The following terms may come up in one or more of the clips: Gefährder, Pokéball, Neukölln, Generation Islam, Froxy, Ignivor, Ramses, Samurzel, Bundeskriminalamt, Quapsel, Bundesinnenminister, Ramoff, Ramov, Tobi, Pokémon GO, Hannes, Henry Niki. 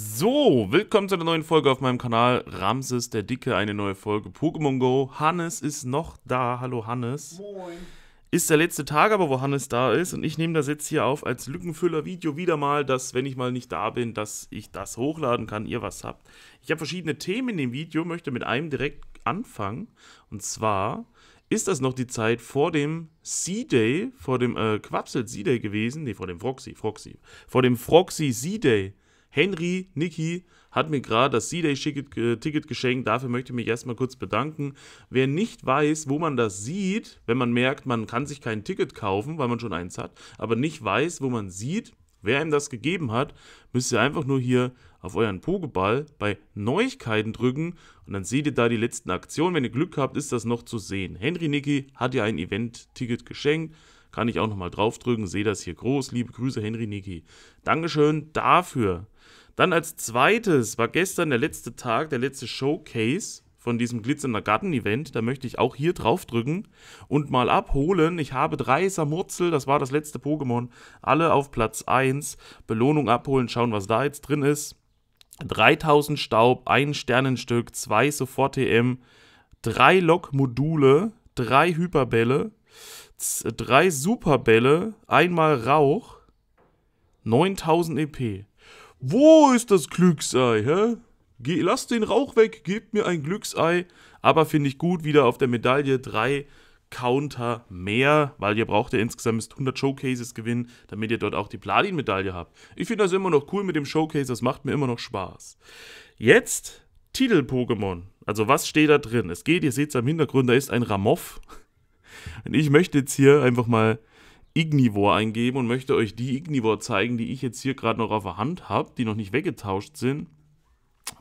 So, willkommen zu einer neuen Folge auf meinem Kanal. Ramses, der Dicke, eine neue Folge Pokémon GO. Hannes ist noch da. Hallo Hannes. Moin. Ist der letzte Tag aber, wo Hannes da ist. Und ich nehme das jetzt hier auf als Lückenfüller-Video wieder mal, dass, wenn ich mal nicht da bin, dass ich das hochladen kann, ihr was habt. Ich habe verschiedene Themen in dem Video, möchte mit einem direkt anfangen. Und zwar ist das noch die Zeit vor dem C-Day, vor dem Quapsel C-Day gewesen. Ne, vor dem Froxy. Vor dem Froxy C-Day. Henry Niki hat mir gerade das C-Day-Ticket geschenkt. Dafür möchte ich mich erstmal kurz bedanken. Wer nicht weiß, wo man das sieht, wenn man merkt, man kann sich kein Ticket kaufen, weil man schon eins hat, aber nicht weiß, wo man sieht, wer ihm das gegeben hat, müsst ihr einfach nur hier auf euren Pokéball bei Neuigkeiten drücken und dann seht ihr da die letzten Aktionen. Wenn ihr Glück habt, ist das noch zu sehen. Henry Niki hat ja ein Event-Ticket geschenkt. Kann ich auch nochmal draufdrücken, sehe das hier groß. Liebe Grüße, Henry Niki. Dankeschön dafür. Dann als zweites war gestern der letzte Tag, der letzte Showcase von diesem Glitzender Garten Event. Da möchte ich auch hier draufdrücken und mal abholen. Ich habe 3 Samurzel, das war das letzte Pokémon, alle auf Platz 1. Belohnung abholen, schauen, was da jetzt drin ist. 3000 Staub, 1 Sternenstück, 2 Sofort-TM, 3 Lock-Module, 3 Hyperbälle, 3 Superbälle, einmal Rauch, 9000 EP. Wo ist das Glücksei, hä? Lass den Rauch weg, gebt mir ein Glücksei. Aber finde ich gut, wieder auf der Medaille 3 Counter mehr, weil ihr braucht ja insgesamt 100 Showcases gewinnen, damit ihr dort auch die Platin-Medaille habt. Ich finde das immer noch cool mit dem Showcase, das macht mir immer noch Spaß. Jetzt Titel-Pokémon. Also was steht da drin? Es geht, ihr seht es am Hintergrund, da ist ein Ramoff. Und ich möchte jetzt hier einfach mal Ignivor eingeben und möchte euch die Ignivor zeigen, die ich jetzt hier gerade noch auf der Hand habe, die noch nicht weggetauscht sind.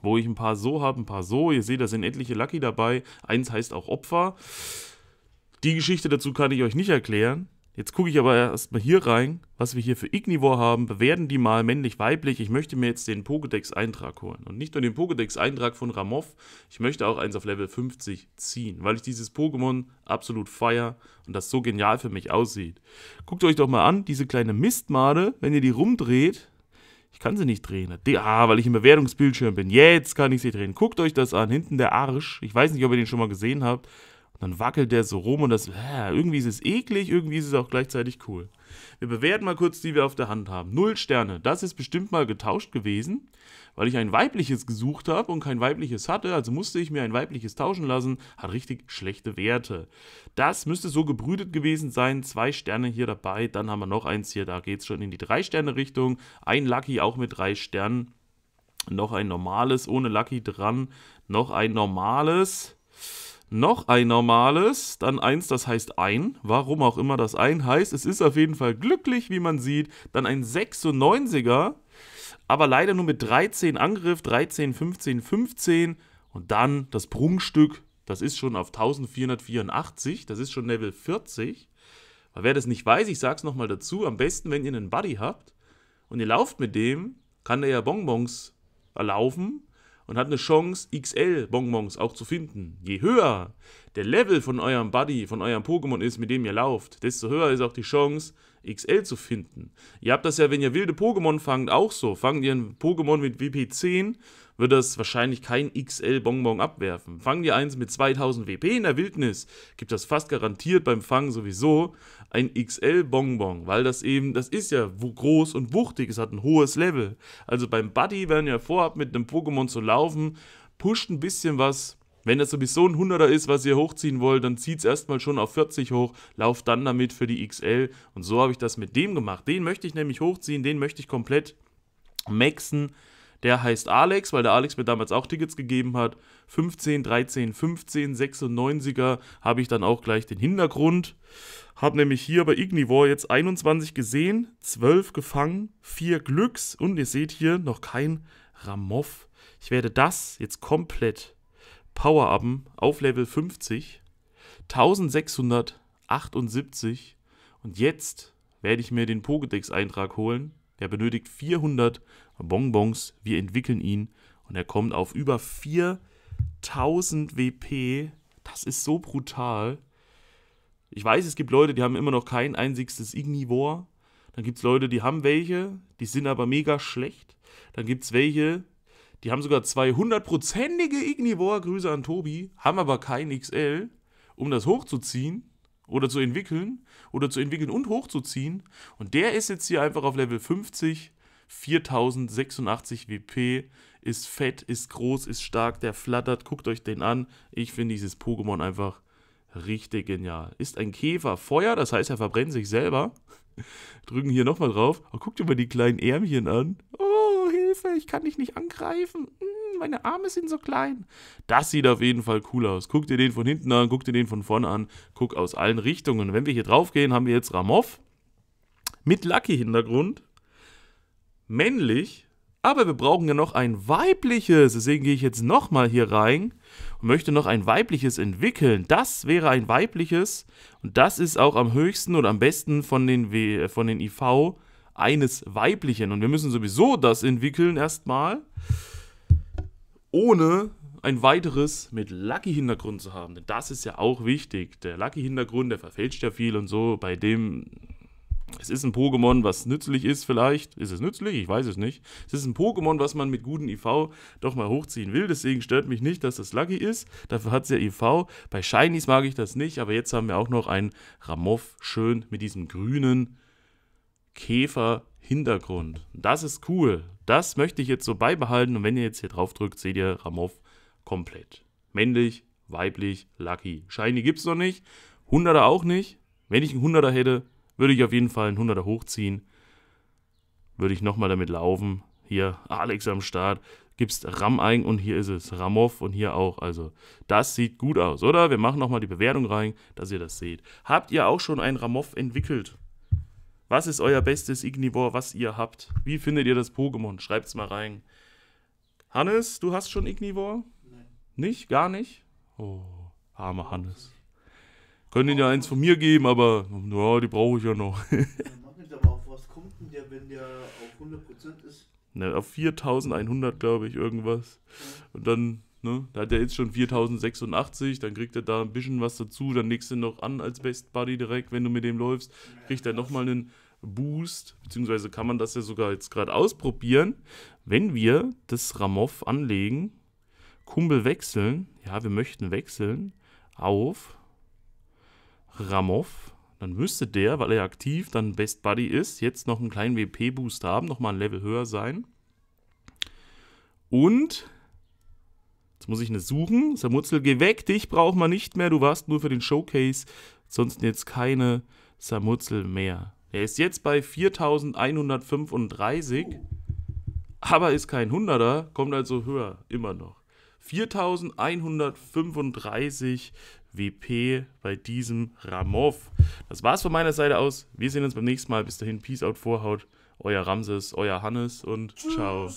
Wo ich ein paar so habe, ein paar so. Ihr seht, da sind etliche Lucky dabei. Eins heißt auch Opfer. Die Geschichte dazu kann ich euch nicht erklären. Jetzt gucke ich aber erstmal hier rein, was wir hier für Ignivor haben. Bewerten die mal männlich, weiblich. Ich möchte mir jetzt den Pokédex-Eintrag holen. Und nicht nur den Pokédex-Eintrag von Ramoff, ich möchte auch eins auf Level 50 ziehen, weil ich dieses Pokémon absolut feiere und das so genial für mich aussieht. Guckt euch doch mal an, diese kleine Mistmade, wenn ihr die rumdreht. Ich kann sie nicht drehen. Weil ich im Bewertungsbildschirm bin. Jetzt kann ich sie drehen. Guckt euch das an. Hinten der Arsch. Ich weiß nicht, ob ihr den schon mal gesehen habt. Dann wackelt der so rum und das, irgendwie ist es eklig, irgendwie ist es auch gleichzeitig cool. Wir bewerten mal kurz, die wir auf der Hand haben. 0 Sterne, das ist bestimmt mal getauscht gewesen, weil ich ein weibliches gesucht habe und kein weibliches hatte, also musste ich mir ein weibliches tauschen lassen, hat richtig schlechte Werte. Das müsste so gebrütet gewesen sein, 2 Sterne hier dabei, dann haben wir noch eins hier, da geht es schon in die 3 Sterne Richtung, ein Lucky auch mit 3 Sternen, noch ein normales ohne Lucky dran, noch ein normales. Noch ein normales, dann eins, das heißt ein, warum auch immer das ein heißt, es ist auf jeden Fall glücklich, wie man sieht, dann ein 96er, aber leider nur mit 13 Angriff, 13, 15, 15 und dann das Prunkstück, das ist schon auf 1484, das ist schon Level 40, weil wer das nicht weiß, ich sag's nochmal dazu, am besten, wenn ihr einen Buddy habt und ihr lauft mit dem, kann der ja Bonbons erlaufen. Und hat eine Chance, XL-Bonbons auch zu finden. Je höher der Level von eurem Buddy, von eurem Pokémon ist, mit dem ihr lauft, desto höher ist auch die Chance, XL zu finden. Ihr habt das ja, wenn ihr wilde Pokémon fangt, auch so. Fangt ihr ein Pokémon mit WP 10, wird das wahrscheinlich kein XL-Bonbon abwerfen. Fangt ihr eins mit 2000 WP in der Wildnis, gibt das fast garantiert beim Fangen sowieso ein XL-Bonbon, weil das eben, das ist ja groß und wuchtig, es hat ein hohes Level. Also beim Buddy, wenn ihr vorhabt, mit einem Pokémon zu laufen, pusht ein bisschen was. Wenn das sowieso ein 100er ist, was ihr hochziehen wollt, dann zieht es erstmal schon auf 40 hoch, lauft dann damit für die XL. Und so habe ich das mit dem gemacht. Den möchte ich nämlich hochziehen, den möchte ich komplett maxen. Der heißt Alex, weil der Alex mir damals auch Tickets gegeben hat. 15, 13, 15, 96er habe ich dann auch gleich den Hintergrund. Habe nämlich hier bei Ignivor jetzt 21 gesehen, 12 gefangen, 4 Glücks und ihr seht hier noch kein Ramoff. Ich werde das jetzt komplett Power-Upen auf Level 50, 1678 und jetzt werde ich mir den Pokédex-Eintrag holen. Der benötigt 400 Bonbons, wir entwickeln ihn und er kommt auf über 4000 WP, das ist so brutal. Ich weiß, es gibt Leute, die haben immer noch kein einziges Ignivor, dann gibt es Leute, die haben welche, die sind aber mega schlecht. Dann gibt es welche, die haben sogar 200-prozentige Ignivor, Grüße an Tobi, haben aber kein XL, um das hochzuziehen oder zu entwickeln und hochzuziehen. Und der ist jetzt hier einfach auf Level 50, 4086 WP, ist fett, ist groß, ist stark, der flattert, guckt euch den an. Ich finde dieses Pokémon einfach richtig genial. Ist ein Käfer Feuer, das heißt, er verbrennt sich selber. Drücken hier nochmal drauf. Oh, guck dir mal die kleinen Ärmchen an. Oh, Hilfe, ich kann dich nicht angreifen. Meine Arme sind so klein. Das sieht auf jeden Fall cool aus. Guck dir den von hinten an, guck dir den von vorne an. Guck aus allen Richtungen. Wenn wir hier drauf gehen, haben wir jetzt Ramov mit Lucky-Hintergrund. Männlich. Aber wir brauchen ja noch ein weibliches, deswegen gehe ich jetzt nochmal hier rein und möchte noch ein weibliches entwickeln. Das wäre ein weibliches und das ist auch am höchsten oder am besten von den IV eines weiblichen. Und wir müssen sowieso das entwickeln erstmal, ohne ein weiteres mit Lucky-Hintergrund zu haben. Denn das ist ja auch wichtig. Der Lucky-Hintergrund, der verfälscht ja viel und so, bei dem... Es ist ein Pokémon, was nützlich ist vielleicht. Ist es nützlich? Ich weiß es nicht. Es ist ein Pokémon, was man mit gutem IV doch mal hochziehen will. Deswegen stört mich nicht, dass das Lucky ist. Dafür hat es ja IV. Bei Shinies mag ich das nicht. Aber jetzt haben wir auch noch einen Ramov schön mit diesem grünen Käfer-Hintergrund. Das ist cool. Das möchte ich jetzt so beibehalten. Und wenn ihr jetzt hier drauf drückt, seht ihr Ramov komplett. Männlich, weiblich, Lucky. Shiny gibt es noch nicht. 100er auch nicht. Wenn ich einen 100er hätte... würde ich auf jeden Fall einen 100er hochziehen. Würde ich nochmal damit laufen. Hier Alex am Start. Gibst Ram ein und hier ist es. Ramov und hier auch. Also das sieht gut aus, oder? Wir machen nochmal die Bewertung rein, dass ihr das seht. Habt ihr auch schon einen Ramov entwickelt? Was ist euer bestes Ignivor, was ihr habt? Wie findet ihr das Pokémon? Schreibt es mal rein. Hannes, du hast schon Ignivor? Nein. Nicht? Gar nicht? Oh, armer Hannes. Können Ihnen ja eins von mir geben, aber ja, die brauche ich ja noch. Aber auf was kommt denn der, wenn der auf 100% ist? Na, auf 4100, glaube ich, irgendwas. Ja. Und dann, ne, da hat er jetzt schon 4086, dann kriegt er da ein bisschen was dazu, dann legst du ihn noch an als Best Buddy direkt, wenn du mit dem läufst, kriegt er nochmal einen Boost, beziehungsweise kann man das ja sogar jetzt gerade ausprobieren, wenn wir das Ramov anlegen, Kumpel wechseln, ja, wir möchten wechseln, auf Ramov, dann müsste der, weil er aktiv dann Best Buddy ist, jetzt noch einen kleinen WP-Boost haben, nochmal ein Level höher sein. Und, jetzt muss ich eine suchen, Samurzel, geh weg, dich braucht man nicht mehr, du warst nur für den Showcase, sonst jetzt keine Samurzel mehr. Er ist jetzt bei 4135, aber ist kein 100er, kommt also höher, immer noch. 4135 WP bei diesem Ramov. Das war's von meiner Seite aus. Wir sehen uns beim nächsten Mal. Bis dahin, Peace out, Vorhaut. Euer Ramses, euer Hannes und ciao.